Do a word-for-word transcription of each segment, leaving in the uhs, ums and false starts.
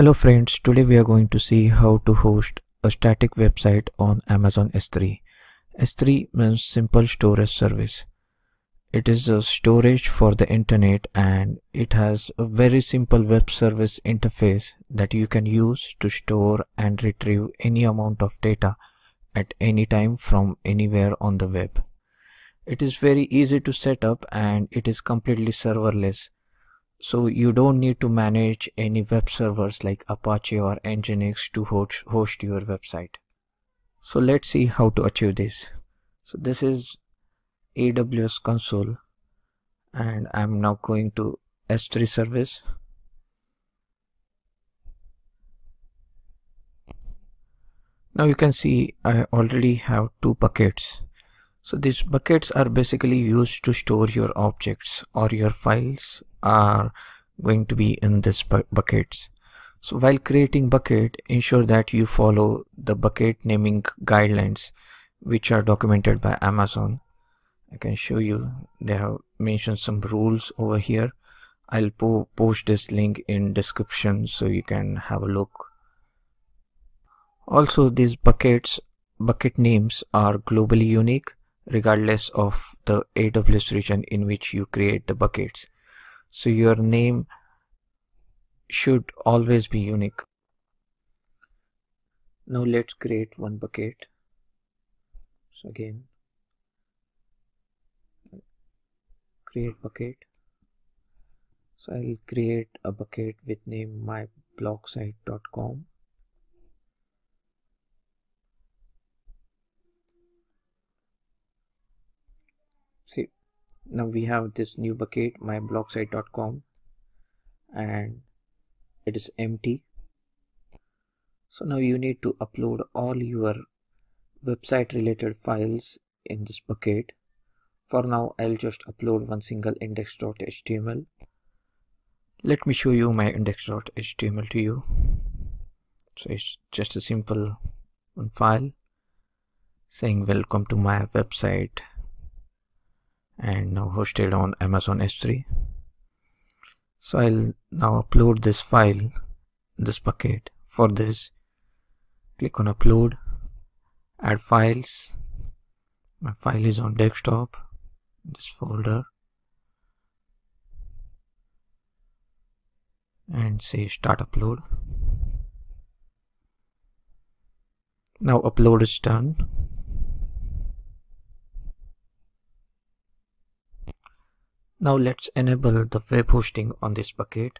Hello friends, today we are going to see how to host a static website on Amazon S three. S three means simple storage service. It is a storage for the internet and it has a very simple web service interface that you can use to store and retrieve any amount of data at any time from anywhere on the web. It is very easy to set up and it is completely serverless. So you don't need to manage any web servers like Apache or Nginx to host, host your website. So let's see how to achieve this. So this is A W S console and I'm now going to S three service. Now you can see I already have two buckets. So these buckets are basically used to store your objects, or your files are going to be in this bu buckets. So while creating bucket, ensure that you follow the bucket naming guidelines which are documented by Amazon. I can show you they have mentioned some rules over here. I'll po post this link in description so you can have a look. Also, these buckets bucket names are globally unique regardless of the A W S region in which you create the buckets. So your name should always be unique. Now let's create one bucket. So again, create bucket. So I'll create a bucket with name my blog site dot com. See, now we have this new bucket my blog site dot com and it is empty. So now you need to upload all your website related files in this bucket. For now, I'll just upload one single index dot H T M L. Let me show you my index dot H T M L to you. So it's just a simple file saying welcome to my website and now hosted on Amazon S three. So I'll now upload this file, this bucket. For this, click on upload, add files. My file is on desktop, this folder, and say start upload. Now upload is done. Now let's enable the web hosting on this bucket.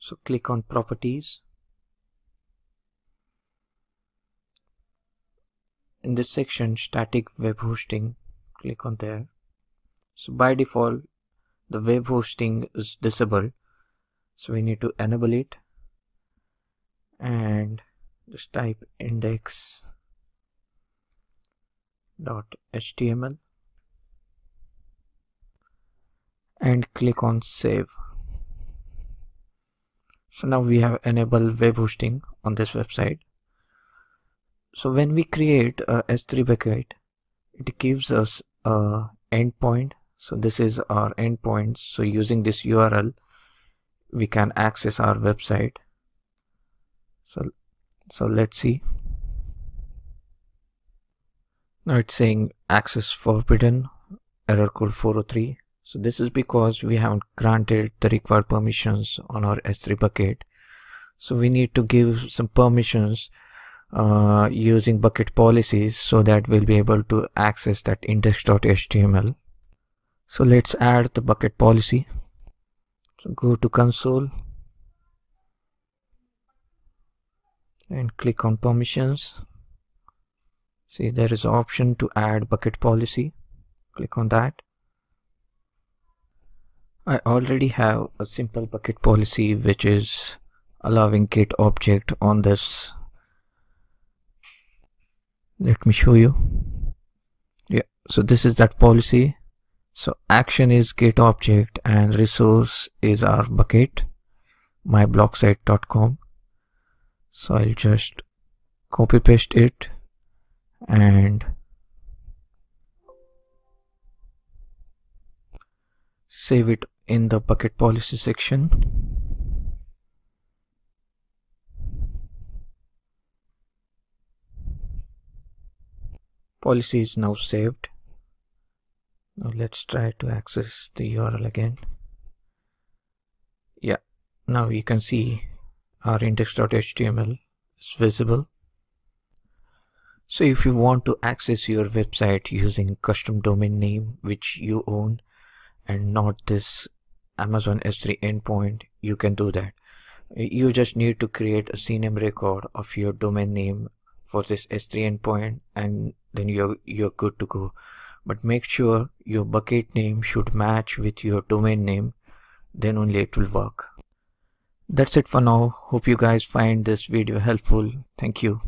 So click on properties. In this section, static web hosting, click on there. So by default, the web hosting is disabled. So we need to enable it and just type index dot H T M L. And click on save. So now we have enabled web hosting on this website. So when we create a S three bucket, it gives us a endpoint. So this is our endpoint. So using this U R L, we can access our website. So, so let's see. Now it's saying access forbidden, error code four oh three. So this is because we haven't granted the required permissions on our S three bucket. So we need to give some permissions uh, using bucket policies so that we'll be able to access that index dot H T M L. So let's add the bucket policy. So go to console and click on permissions. See, there is an option to add bucket policy. Click on that. I already have a simple bucket policy which is allowing GetObject on this. Let me show you. Yeah, so this is that policy. So action is GetObject and resource is our bucket, my blog site dot com. So I'll just copy paste it and save it in the bucket policy section. Policy is now saved. Now let's try to access the U R L again. Yeah, now you can see our index dot H T M L is visible. So if you want to access your website using custom domain name which you own and not this Amazon S three endpoint, you can do that. You just need to create a C NAME record of your domain name for this S three endpoint, and then you're, you're good to go. But make sure your bucket name should match with your domain name, then only it will work. That's it for now. Hope you guys find this video helpful. Thank you.